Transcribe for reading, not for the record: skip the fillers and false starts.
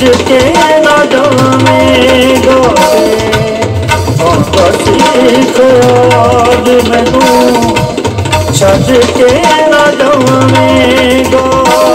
तुझके बादों में डोबे मोहब्बती को याद में हूँ छत के बादों में डोबे।